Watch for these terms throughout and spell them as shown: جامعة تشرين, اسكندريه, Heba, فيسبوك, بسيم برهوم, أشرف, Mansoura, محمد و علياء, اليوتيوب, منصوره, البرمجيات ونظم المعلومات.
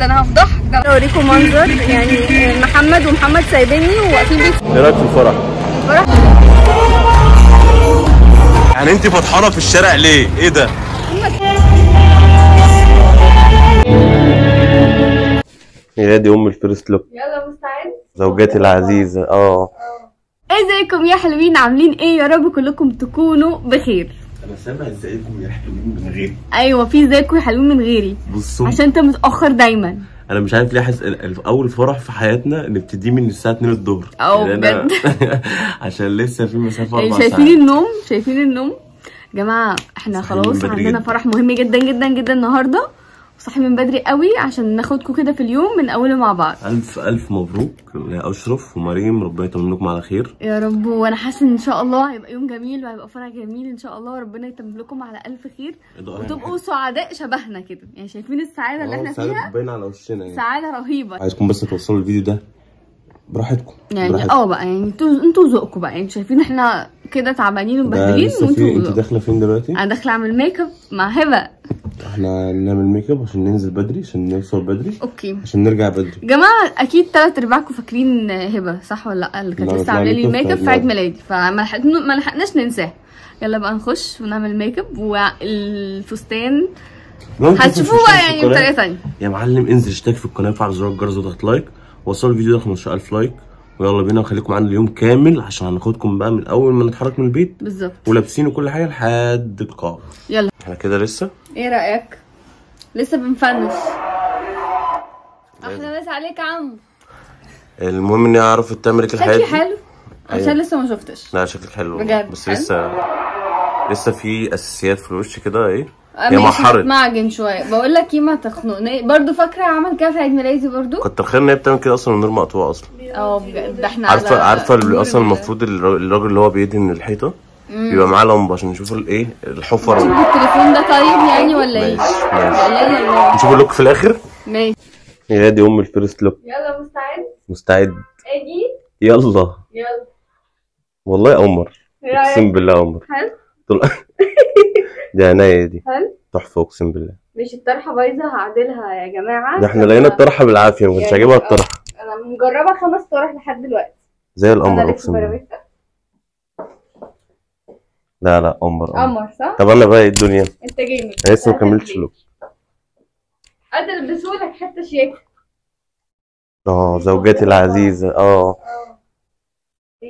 ده انا هفضحك. ده انا اوريكم منظر يعني محمد ومحمد سايبيني وواقفين بيه. ايه رايك في الفرح؟ الفرح يعني انت فرحانه في الشارع ليه؟ ايه ده؟ يا دي ام الفيرست لوك. يلا مستعد؟ زوجاتي العزيزه. ازيكم يا حلوين، عاملين ايه؟ يا رب كلكم تكونوا بخير. انا سامع ازيكم يا حلوين من غيري. ايوه، في ازيكم يا حلوين من غيري. بصوا، عشان انت متاخر دايما. انا مش عارف ليه حاسس اول فرح في حياتنا نبتدي من الساعه 2 الظهر. بجد عشان لسه في مسافه 4 ساعات. شايفين النوم؟ شايفين النوم يا جماعه؟ احنا خلاص عندنا فرح مهم جدا جدا جدا النهارده، وصاحي من بدري قوي عشان ناخدكم كده في اليوم من اوله مع بعض. الف الف مبروك يا اشرف ومريم، ربنا يتمم لكم على خير يا رب. وانا حاسه ان شاء الله هيبقى يوم جميل وهيبقى فرح جميل ان شاء الله، وربنا يتمم لكم على الف خير وتبقوا سعداء شبهنا كده. يعني شايفين السعاده اللي احنا فيها باينه على وشنا، يعني سعاده رهيبه. عايزكم بس توصلوا الفيديو ده براحتكم يعني. بقى يعني انتوا ذوقكم بقى. يعني شايفين احنا كده تعبانين ومبهدلين وانتوا. انت داخله فين دلوقتي؟ انا داخله اعمل ميك اب مع هبه. احنا نعمل ميك اب عشان ننزل بدري، عشان نوصل بدري، اوكي، عشان نرجع بدري. جماعه اكيد تلات ارباعكم فاكرين هبه صح ولا لا؟ اللي كانت لسه عامله لي ميك اب في عيد ميلادي، فما لحقناش ننساه. يلا بقى نخش ونعمل ميك اب، والفستان هتشوفوه بقى يعني بطريقه ثانيه. يا معلم انزل اشترك في القناه وفعل زرار الجرس واضغط لايك، وصل الفيديو ده 15000 لايك. ويلا بينا، وخليكم معانا اليوم كامل عشان هناخدكم بقى من اول ما نتحرك من البيت بالظبط، ولابسين وكل حاجه لحد القاعه. يلا احنا كده لسه. ايه رايك؟ لسه بنفنش. احنا ناس عليك يا عم. المهم اني اعرف التمرك الحقيقي. شكلي حلو عشان لسه ما شفتش. لا شكلك حلو بجد، بس حلو. لسه في اساسيات في الوش كده. ايه هي محرت معجن شويه. بقول لك ايه، ما تخنقني برضه. فاكره عمل كده في عيد ميلادي برضه. كتر خير ان هي بتعمل كده اصلا، النور مقطوع اصلا. بجد احنا عارفه اصلا المفروض الراجل اللي هو بيدهن الحيطه بيبقى معاه لمبه عشان نشوف الايه الحفره. التليفون ده طيب يعني ولا ايه؟ ماشي، نشوف اللوك في الاخر. ماشي يا دي ام الفيرست لوك. يلا مستعد؟ مستعد. اجي يلا يلا. والله يا قمر، اقسم بالله يا قمر دي عينيا دي تحفه اقسم بالله. مش الطرحه بايظه، هعدلها يا جماعه. ده احنا لقينا الطرحه بالعافيه، ما كنتش هجيبها الطرحه. انا مجربه 5 طرح لحد دلوقتي زي القمر اقسم بالله. لا قمر قمر صح؟ طب انا بقى الدنيا انت جامد. انا لسه ما كملتش لوك. قادر البسولك حته شياكه. زوجتي العزيزه. ايه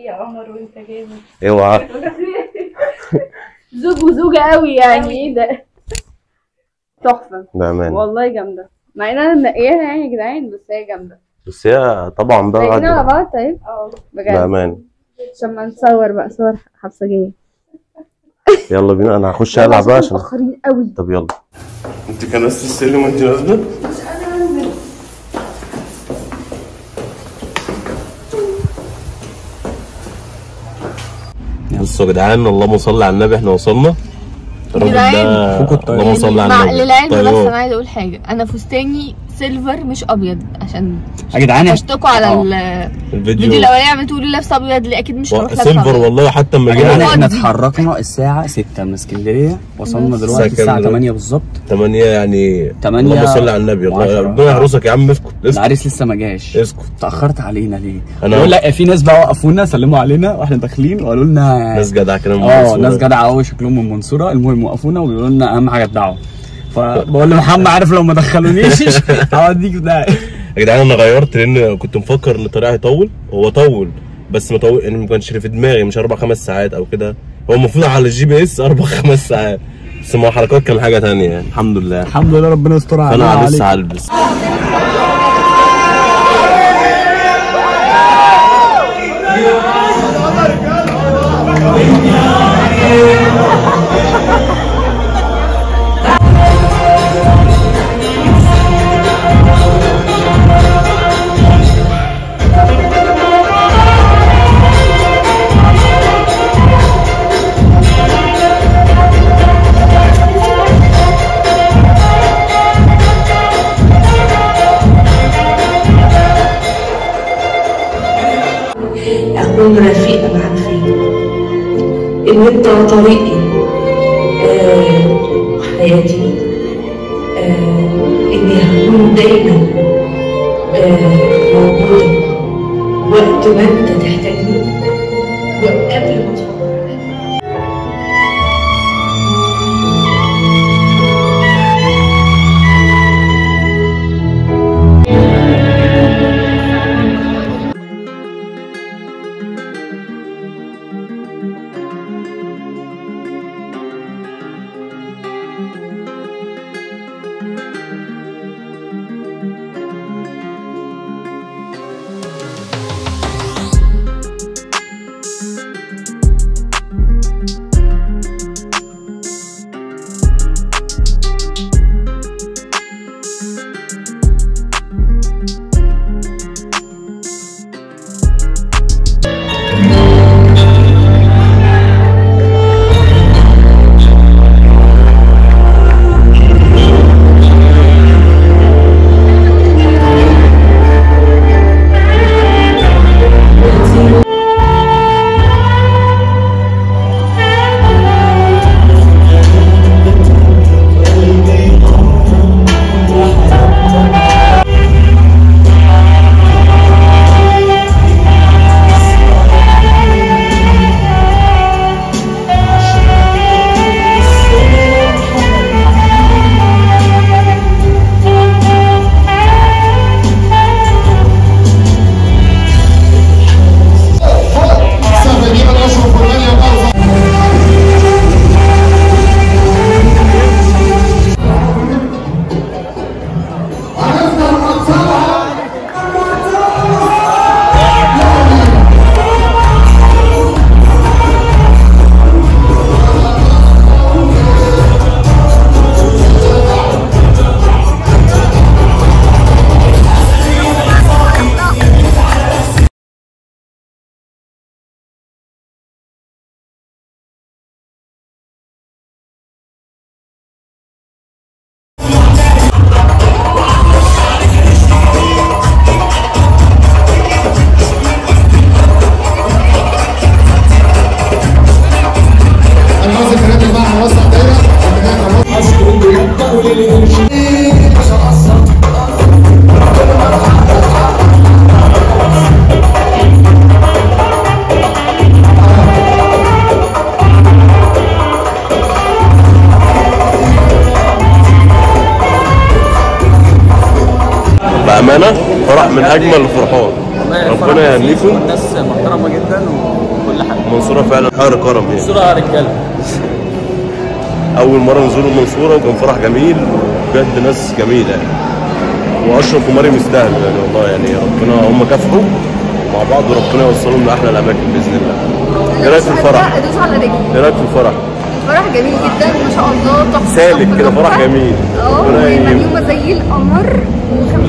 يا قمر وانت جامد. اوعى زوج وزوجه قوي يعني. ايه ده؟ تحفه بامانه والله، جامده. مع ان انا منقياها يعني يا جدعان، بس هي جامده. بس هي طبعا بقى لاقيين على بعض. طيب بجد بامانه، عشان ما نصور بقى صور حبسجيه. يلا بينا، انا هخش العب بقى عشان متاخرين قوي. طب يلا. انت كان نفس السلم وانت نازله؟ مش انا نازله. بصوا يا جدعان، اللهم صل على النبي، احنا وصلنا. الراجل ده اللهم صل على النبي. للعلم بس انا عايزه اقول حاجه، انا فستاني سيلفر مش ابيض، عشان يا جدعان اشتكوا على الفيديو الاولاني عملتوا لي لابس ابيض. ليه؟ اكيد مش هروح لابس سيلفر والله. حتى لما جينا احنا اتحركنا الساعه 6 من اسكندريه، وصلنا دلوقتي الساعه 8 بالظبط. 8 يعني 8. اللهم صل على النبي. ربنا يحرسك يا عم. اسكت العريس لسه ما جاش. اسكت، اتاخرت علينا ليه؟ بقول لك في ناس بقى وقفونا سلموا علينا واحنا داخلين، وقالوا لنا ناس جدعه كده من منصوره. ناس جدعه قوي شكلهم من منصوره. المهم وقفونا وبيقولوا لنا اهم حاجه الدعوه، فبقول لمحمد عارف لو ما دخلونيش هوديك ده. يا جدعان انا غيرت، لان كنت مفكر ان الطريق هيطول. هو طول بس ما طول، يعني ما كانش في دماغي مش 4 5 ساعات او كده. هو المفروض على الجي بي اس 4 5 ساعات، بس مع حركات كان حاجه ثانيه يعني. الحمد لله الحمد لله، ربنا يستر علينا. انا لسه هلبس. أكون رفيقة معاك فيه، إن أنت طريقي وحياتي، إني هكون دايما كنت بنت تحتاجني وقبل ما تفكر فيا. بأمانة فرح من أجمل الفرحات، ربنا يهنيكم. الناس محترمة جدا وكل حاجة. منصورة فعلا حار كرم يعني. منصورة حار الكلب. أول مرة نزور المنصورة وكان فرح جميل بجد، ناس جميلة يعني. وأشرف ومريم يستاهلوا يعني والله يعني، ربنا هم كافحوا مع بعض وربنا يوصلهم لأحلى الأماكن بإذن الله. إيه رأيك في الفرح؟ ادوسوا على رجلي. إيه رأيك في الفرح؟ فرح جميل جدا ما شاء الله، تحفه سالك كده، فرح جميل. هم زي القمر وكان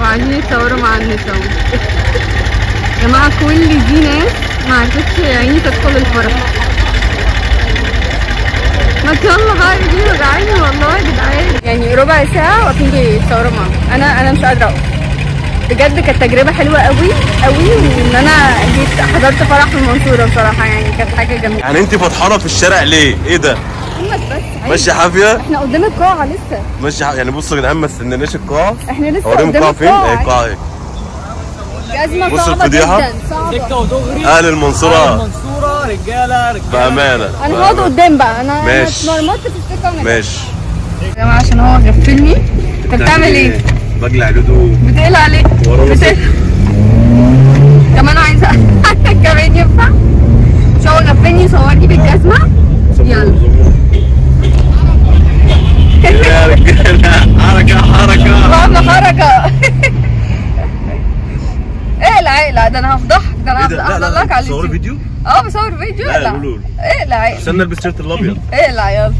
وقاعدين يتصوروا مع الناس اهو. يا جماعه كل دي ناس ما عرفتش يا عيني تدخل الفرح. ما شاء الله بقى رجلي وجعاني والله يا جدعان، يعني ربع ساعه واقفين بيتصوروا معاهم، انا مش قادره اقف بجد. كانت تجربه حلوه قوي قوي، وان انا جيت حضرت فرح في المنصوره بصراحه يعني كانت حاجه جميله. يعني انت فرحانه في الشارع ليه؟ ايه ده؟ محمد بس ماشي حافيه، احنا قدام القاعه لسه ماشي يعني. بصوا يا جدعان ما استنيناش القاعه، احنا لسه قدام القاعه. فين القاعه؟ ايه أزمة صعبة جدا، صعبة. أهل المنصورة رجالة بأمانة. أنا هقعد قدام بقى، أنا اتمرمطت في السكة وأنا ماشي يا جماعة عشان هو غفلني. أنت بتعمل إيه؟ بجلع لدو، بتقلع عليه كمان. عايزه كمان ينفع شو هو غفلني وصورني بالجزمه. يلا يا رجاله حركه حركه، بعمل حركه. اقلع اقلع، ده انا هفضحك، ده انا هفضحك على اليوتيوب. بصور فيديو؟ اه بصور فيديو. اقلع اقلع، استنى البس التيشيرت الابيض. اقلع يلا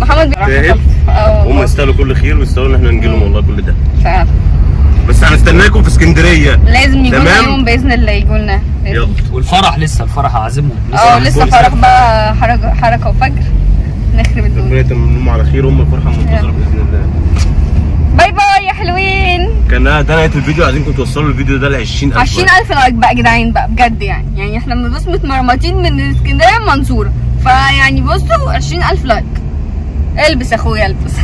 محمد، بيعمل هم يستاهلوا كل خير ويستاهلوا ان احنا نجي لهم والله كل ده فعلا. بس هنستناكم في اسكندريه. لازم يجونا يوم باذن الله، يجونا يلا. والفرح لسه، الفرح هعزمهم. لسه فرح بقى، حركه وفجر نخرب الدنيا. ربنا يتمم على خير. الفرحه منتظره باذن الله. باي باي يا حلوين. كان ده نهايه الفيديو، عايزينكم توصلوا الفيديو ده ل 20000 لايك بقى يا جدعان بقى بجد يعني احنا بنبص متمرمطين من اسكندريه لمنصوره، فيعني بصوا 20000 لايك. البس يا اخويا البس.